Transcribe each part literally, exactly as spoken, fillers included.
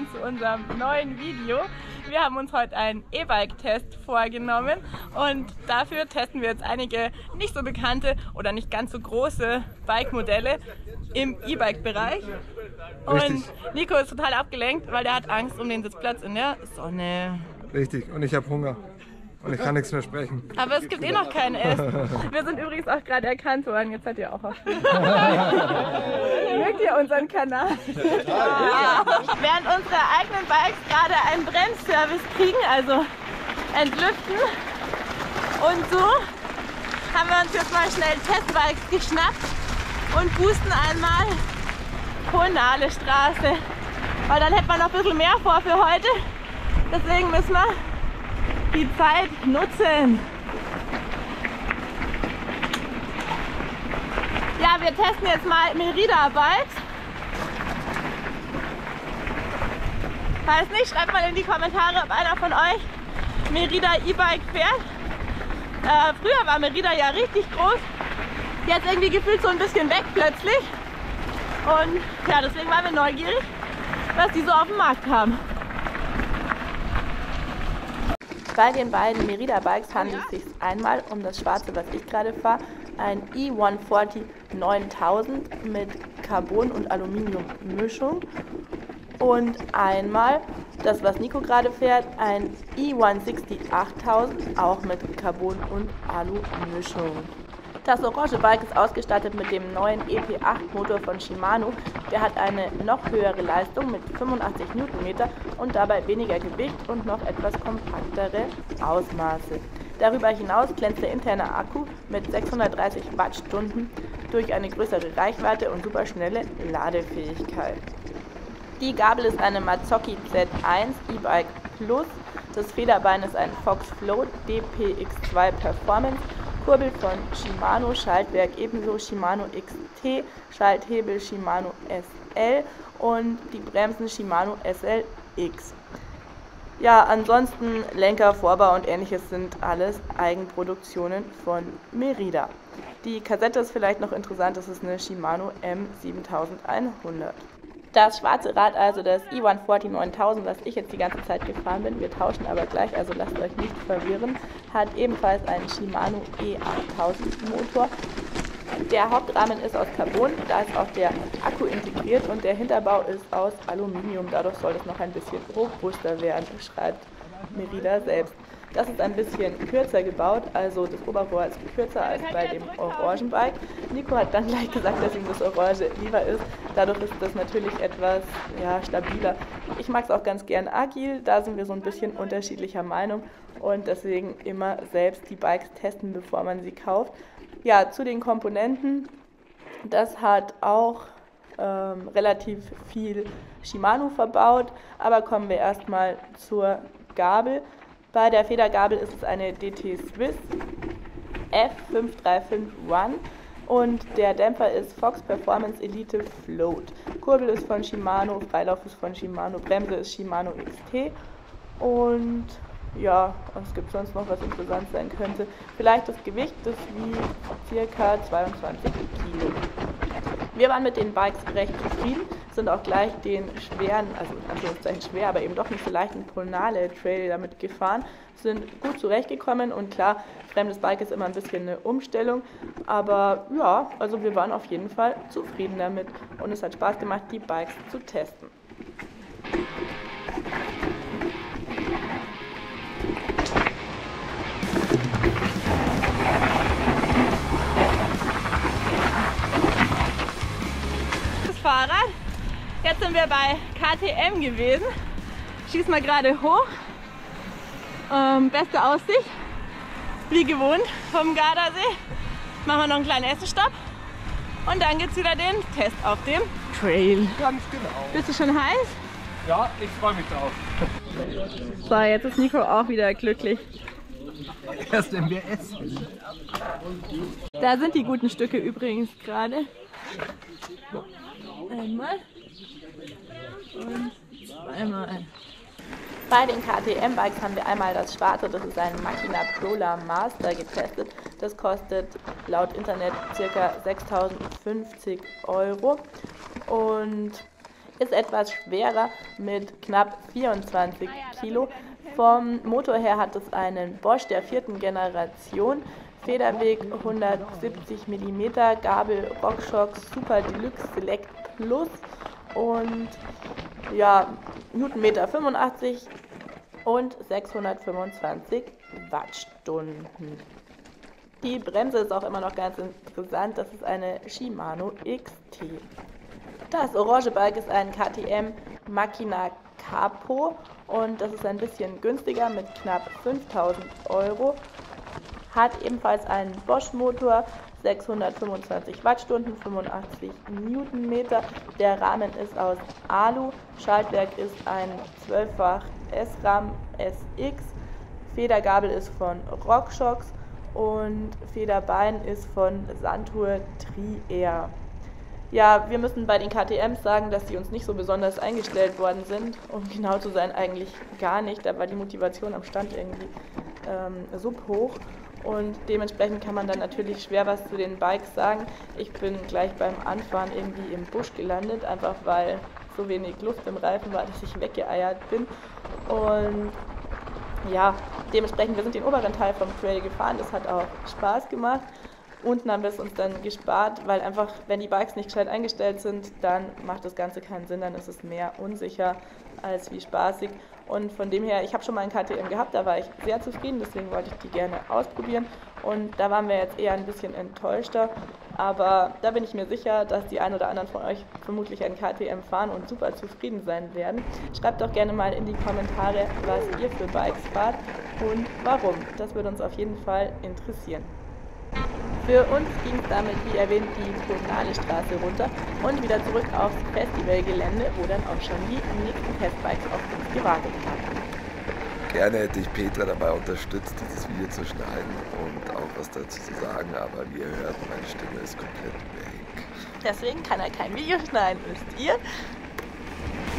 willkommen zu unserem neuen Video. Wir haben uns heute einen E-Bike-Test vorgenommen und dafür testen wir jetzt einige nicht so bekannte oder nicht ganz so große Bike-Modelle im E-Bike-Bereich. Und Nico ist total abgelenkt, weil der hat Angst um den Sitzplatz in der Sonne. Richtig, und ich habe Hunger. Und ich kann nichts mehr sprechen. Aber es gibt eh noch kein Essen. Wir sind übrigens auch gerade erkannt worden. Jetzt seid ihr auch auf. Mögt ihr unseren Kanal? Ja. Während unsere eigenen Bikes gerade einen Bremsservice kriegen, also entlüften und so, haben wir uns jetzt mal schnell Testbikes geschnappt und boosten einmal Konale Straße. Weil dann hätten wir noch ein bisschen mehr vor für heute. Deswegen müssen wir die Zeit nutzen. Ja, wir testen jetzt mal Merida Bikes. Falls nicht, schreibt mal in die Kommentare, ob einer von euch Merida E-Bike fährt. Äh, früher war Merida ja richtig groß. Jetzt irgendwie gefühlt so ein bisschen weg plötzlich. Und ja, deswegen waren wir neugierig, was die so auf dem Markt haben. Bei den beiden Merida-Bikes handelt es sich einmal um das schwarze, was ich gerade fahre, ein E hundertvierzig neuntausend mit Carbon- und Aluminium-Mischung und einmal das, was Nico gerade fährt, ein E hundertachtundsechzig achttausend, auch mit Carbon- und Alu-Mischung. Das orange Bike ist ausgestattet mit dem neuen E P acht Motor von Shimano. Der hat eine noch höhere Leistung mit fünfundachtzig Newtonmeter und dabei weniger Gewicht und noch etwas kompaktere Ausmaße. Darüber hinaus glänzt der interne Akku mit sechshundertdreißig Wattstunden durch eine größere Reichweite und superschnelle Ladefähigkeit. Die Gabel ist eine Marzocchi Z eins E-Bike Plus. Das Federbein ist ein Fox Float D P X zwei Performance. Kurbel von Shimano, Schaltwerk ebenso Shimano X T, Schalthebel Shimano S L und die Bremsen Shimano S L X. Ja, ansonsten Lenker, Vorbau und ähnliches sind alles Eigenproduktionen von Merida. Die Kassette ist vielleicht noch interessant, das ist eine Shimano M siebentausendeinhundert. Das schwarze Rad, also das E hundertvierzig neuntausend, was ich jetzt die ganze Zeit gefahren bin, wir tauschen aber gleich, also lasst euch nicht verwirren, hat ebenfalls einen Shimano E achttausend Motor. Der Hauptrahmen ist aus Carbon, da ist auch der Akku integriert und der Hinterbau ist aus Aluminium, dadurch soll es noch ein bisschen robuster werden, schreibt Merida selbst. Das ist ein bisschen kürzer gebaut, also das Oberrohr ist kürzer als bei dem Orangenbike. Nico hat dann gleich gesagt, dass ihm das Orange lieber ist. Dadurch ist das natürlich etwas ja, stabiler. Ich mag es auch ganz gern agil, da sind wir so ein bisschen unterschiedlicher Meinung und deswegen immer selbst die Bikes testen, bevor man sie kauft. Ja, zu den Komponenten, das hat auch ähm, relativ viel Shimano verbaut, aber kommen wir erstmal zur Gabel. Bei der Federgabel ist es eine D T Swiss F fünf drei fünf eins und der Dämpfer ist Fox Performance Elite Float. Kurbel ist von Shimano, Freilauf ist von Shimano, Bremse ist Shimano X T und ja, es gibt sonst noch was interessant sein könnte. Vielleicht das Gewicht, das wiegt ca. zweiundzwanzig Kilo. Wir waren mit den Bikes recht zufrieden, sind auch gleich den schweren, also in Anführungszeichen schwer, aber eben doch nicht so leichten Polnale Trail damit gefahren, sind gut zurechtgekommen und klar, fremdes Bike ist immer ein bisschen eine Umstellung, aber ja, also wir waren auf jeden Fall zufrieden damit und es hat Spaß gemacht, die Bikes zu testen. Fahrrad. Jetzt sind wir bei K T M gewesen. Schießen wir gerade hoch. Ähm, beste Aussicht. Wie gewohnt vom Gardasee. Machen wir noch einen kleinen Essenstopp. Und dann gibt es wieder den Test auf dem Trail. Ganz genau. Bist du schon heiß? Ja, ich freue mich drauf. So, jetzt ist Nico auch wieder glücklich. Erst wenn wir essen. Da sind die guten Stücke übrigens gerade. Einmal und zweimal. Bei den K T M-Bikes haben wir einmal das schwarze, das ist ein Machina Prola Master getestet. Das kostet laut Internet ca. sechstausendfünfzig Euro. Und ist etwas schwerer mit knapp vierundzwanzig Kilo. Vom Motor her hat es einen Bosch der vierten Generation, Federweg hundertsiebzig Millimeter, Gabel RockShox Super Deluxe Select Plus und ja, Newtonmeter fünfundachtzig und sechshundertfünfundzwanzig Wattstunden. Die Bremse ist auch immer noch ganz interessant, das ist eine Shimano X T. Das orange Bike ist ein K T M Machina Capo und das ist ein bisschen günstiger mit knapp fünftausend Euro. Hat ebenfalls einen Bosch Motor, sechshundertfünfundzwanzig Wattstunden, fünfundachtzig Newtonmeter. Der Rahmen ist aus Alu, Schaltwerk ist ein zwölffach S RAM S X, Federgabel ist von RockShox und Federbein ist von Suntour Tri-Air. Ja, wir müssen bei den K T Ms sagen, dass sie uns nicht so besonders eingestellt worden sind. Um genau zu sein, eigentlich gar nicht. Da war die Motivation am Stand irgendwie ähm, subhoch. Und dementsprechend kann man dann natürlich schwer was zu den Bikes sagen. Ich bin gleich beim Anfahren irgendwie im Busch gelandet, einfach weil so wenig Luft im Reifen war, dass ich weggeeiert bin. Und ja, dementsprechend, wir sind den oberen Teil vom Trail gefahren, das hat auch Spaß gemacht. Unten haben wir es uns dann gespart, weil einfach, wenn die Bikes nicht gescheit eingestellt sind, dann macht das Ganze keinen Sinn, dann ist es mehr unsicher als wie spaßig. Und von dem her, ich habe schon mal einen K T M gehabt, da war ich sehr zufrieden, deswegen wollte ich die gerne ausprobieren. Und da waren wir jetzt eher ein bisschen enttäuschter, aber da bin ich mir sicher, dass die ein oder anderen von euch vermutlich einen K T M fahren und super zufrieden sein werden. Schreibt doch gerne mal in die Kommentare, was ihr für Bikes fahrt und warum. Das würde uns auf jeden Fall interessieren. Für uns ging es damit, wie erwähnt, die Kommunale-Straße runter und wieder zurück aufs Festivalgelände, wo dann auch schon die nächsten Testbikes auf uns gewartet haben. Gerne hätte ich Petra dabei unterstützt, dieses Video zu schneiden und auch was dazu zu sagen, aber wie ihr hört, meine Stimme ist komplett weg. Deswegen kann er kein Video schneiden, wisst ihr?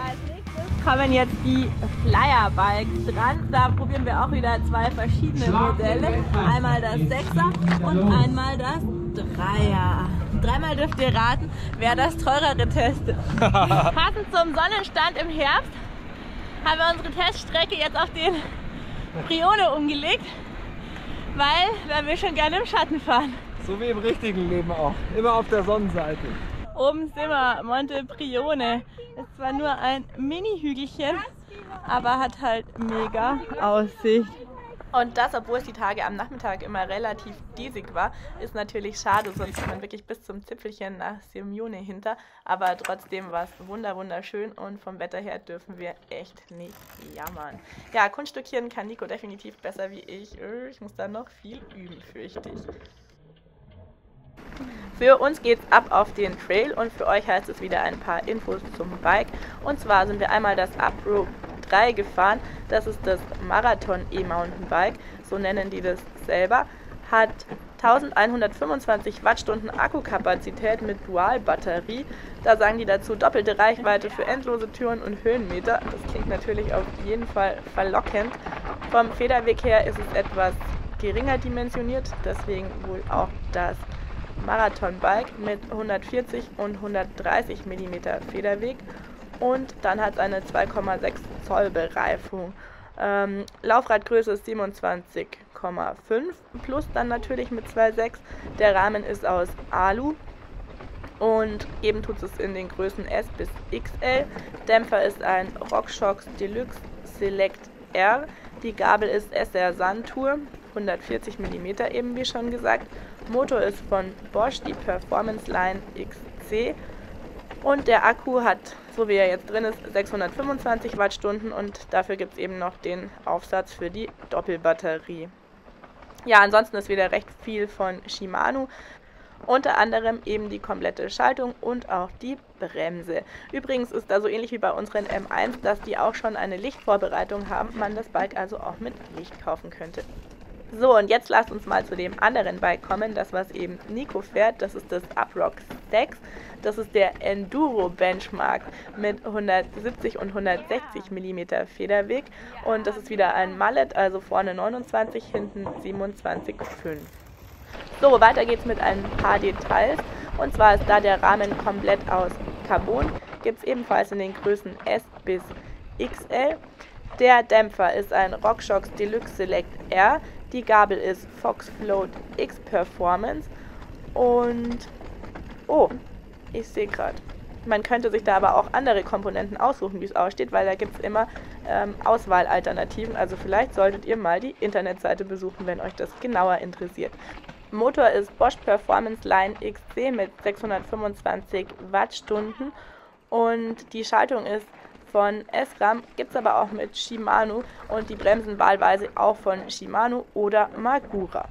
Als nächstes kommen jetzt die Flyer-Bikes dran. Da probieren wir auch wieder zwei verschiedene Modelle. Einmal das Sechser und einmal das Dreier. Dreimal dürft ihr raten, wer das teurere testet. Passend zum Sonnenstand im Herbst haben wir unsere Teststrecke jetzt auf den Brione umgelegt, weil wir schon gerne im Schatten fahren. So wie im richtigen Leben auch. Immer auf der Sonnenseite. Oben sind wir, Monte Brione. Ist zwar nur ein Mini-Hügelchen, aber hat halt mega Aussicht. Und das, obwohl es die Tage am Nachmittag immer relativ diesig war, ist natürlich schade, sonst kommt man wirklich bis zum Zipfelchen nach Sirmione hinter. Aber trotzdem war es wunderschön und vom Wetter her dürfen wir echt nicht jammern. Ja, Kunststückchen kann Nico definitiv besser wie ich. Ich muss da noch viel üben, fürchte ich. Für uns geht's ab auf den Trail und für euch heißt es wieder ein paar Infos zum Bike. Und zwar sind wir einmal das Uproc drei gefahren. Das ist das Marathon E-Mountainbike, so nennen die das selber. Hat eintausendeinhundertfünfundzwanzig Wattstunden Akkukapazität mit Dualbatterie. Da sagen die dazu doppelte Reichweite für endlose Türen und Höhenmeter. Das klingt natürlich auf jeden Fall verlockend. Vom Federweg her ist es etwas geringer dimensioniert, deswegen wohl auch das Marathon-Bike mit hundertvierzig und hundertdreißig Millimeter Federweg und dann hat es eine zwei Komma sechs Zoll Bereifung. Ähm, Laufradgröße ist siebenundzwanzig Komma fünf plus dann natürlich mit zwei Komma sechs. Der Rahmen ist aus Alu und eben tut es in den Größen S bis X L. Dämpfer ist ein RockShox Deluxe Select R. Die Gabel ist S R Suntour, hundertvierzig Millimeter eben wie schon gesagt. Motor ist von Bosch, die Performance Line X C und der Akku hat, so wie er jetzt drin ist, sechshundertfünfundzwanzig Wattstunden und dafür gibt es eben noch den Aufsatz für die Doppelbatterie. Ja, ansonsten ist wieder recht viel von Shimano, unter anderem eben die komplette Schaltung und auch die Bremse. Übrigens ist da so ähnlich wie bei unseren M eins, dass die auch schon eine Lichtvorbereitung haben, man das Bike also auch mit Licht kaufen könnte. So, und jetzt lasst uns mal zu dem anderen Bike kommen, das was eben Nico fährt, das ist das Uproc sechs. Das ist der Enduro Benchmark mit hundertsiebzig und hundertsechzig Millimeter Federweg und das ist wieder ein Mallet, also vorne neunundzwanzig, hinten siebenundzwanzig Komma fünf. So, weiter geht's mit ein paar Details und zwar ist da der Rahmen komplett aus Carbon, gibt es ebenfalls in den Größen S bis X L. Der Dämpfer ist ein RockShox Deluxe Select R, die Gabel ist Fox Float X Performance und, oh, ich sehe gerade, man könnte sich da aber auch andere Komponenten aussuchen, wie es aussteht, weil da gibt es immer ähm, Auswahlalternativen, also vielleicht solltet ihr mal die Internetseite besuchen, wenn euch das genauer interessiert. Motor ist Bosch Performance Line X C mit sechshundertfünfundzwanzig Wattstunden und die Schaltung ist von SRAM, gibt es aber auch mit Shimano und die Bremsen wahlweise auch von Shimano oder Magura.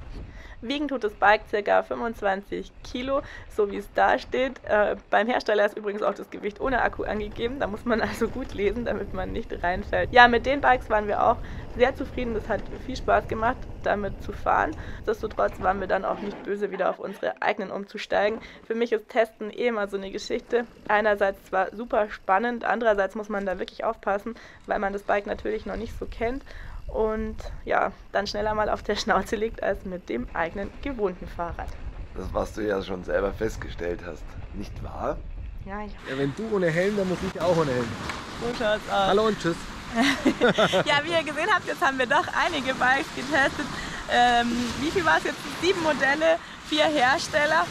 Wiegen tut das Bike ca. fünfundzwanzig Kilo, so wie es da steht. Äh, beim Hersteller ist übrigens auch das Gewicht ohne Akku angegeben, da muss man also gut lesen, damit man nicht reinfällt. Ja, mit den Bikes waren wir auch sehr zufrieden, das hat viel Spaß gemacht, damit zu fahren. Nichtsdestotrotz waren wir dann auch nicht böse, wieder auf unsere eigenen umzusteigen. Für mich ist Testen eh immer so eine Geschichte. Einerseits zwar super spannend, andererseits muss man da wirklich aufpassen, weil man das Bike natürlich noch nicht so kennt. Und ja, dann schneller mal auf der Schnauze liegt als mit dem eigenen gewohnten Fahrrad. Das, was du ja schon selber festgestellt hast, nicht wahr? Ja, ja. Ja, wenn du ohne Helm, dann muss ich auch ohne Helm. So schaut's aus. Hallo und tschüss. Ja, wie ihr gesehen habt, jetzt haben wir doch einige Bikes getestet. Ähm, wie viel war es jetzt? Sieben Modelle, vier Hersteller.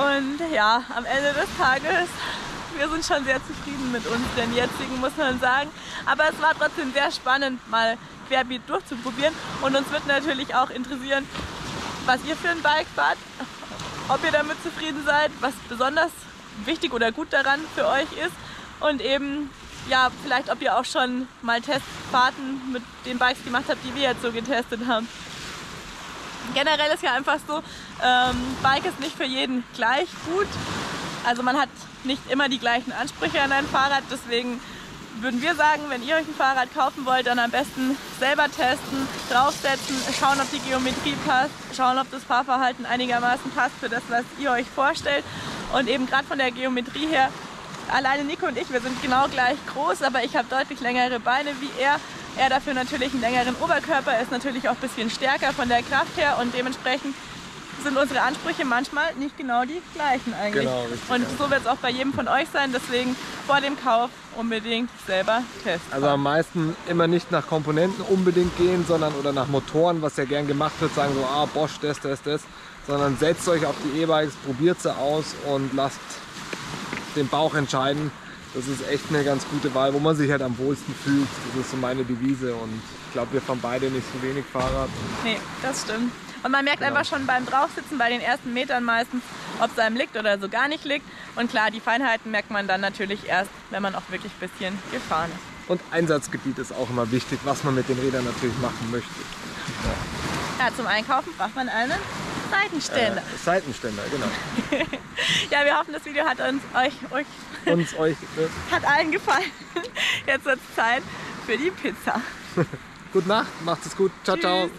Und ja, am Ende des Tages, wir sind schon sehr zufrieden mit unseren jetzigen, muss man sagen. Aber es war trotzdem sehr spannend, mal querbeet durchzuprobieren. Und uns wird natürlich auch interessieren, was ihr für ein Bike fahrt, ob ihr damit zufrieden seid, was besonders wichtig oder gut daran für euch ist. Und eben, ja, vielleicht ob ihr auch schon mal Testfahrten mit den Bikes gemacht habt, die wir jetzt so getestet haben. Generell ist ja einfach so, ähm, Bike ist nicht für jeden gleich gut. Also man hat nicht immer die gleichen Ansprüche an ein Fahrrad, deswegen würden wir sagen, wenn ihr euch ein Fahrrad kaufen wollt, dann am besten selber testen, draufsetzen, schauen, ob die Geometrie passt, schauen, ob das Fahrverhalten einigermaßen passt für das, was ihr euch vorstellt. Und eben gerade von der Geometrie her, alleine Nico und ich, wir sind genau gleich groß, aber ich habe deutlich längere Beine wie er. Er dafür natürlich einen längeren Oberkörper, ist natürlich auch ein bisschen stärker von der Kraft her und dementsprechend sind unsere Ansprüche manchmal nicht genau die gleichen eigentlich. Genau, richtig, und so wird es auch bei jedem von euch sein, deswegen vor dem Kauf unbedingt selber testen. Also am meisten immer nicht nach Komponenten unbedingt gehen, sondern oder nach Motoren, was ja gern gemacht wird, sagen so, ah, Bosch, das, das, das, sondern setzt euch auf die E-Bikes, probiert sie aus und lasst den Bauch entscheiden. Das ist echt eine ganz gute Wahl, wo man sich halt am wohlsten fühlt. Das ist so meine Devise und ich glaube, wir fahren beide nicht so wenig Fahrrad. Nee, das stimmt. Und man merkt genau einfach schon beim Draufsitzen, bei den ersten Metern meistens, ob es einem liegt oder so gar nicht liegt. Und klar, die Feinheiten merkt man dann natürlich erst, wenn man auch wirklich ein bisschen gefahren ist. Und Einsatzgebiet ist auch immer wichtig, was man mit den Rädern natürlich machen möchte. Ja, ja, zum Einkaufen braucht man einen Seitenständer. Äh, Seitenständer, genau. Ja, wir hoffen, das Video hat uns, euch, euch, uns, euch äh. hat allen gefallen. Jetzt wird es Zeit für die Pizza. Gute Nacht, macht es gut. Ciao, ciao.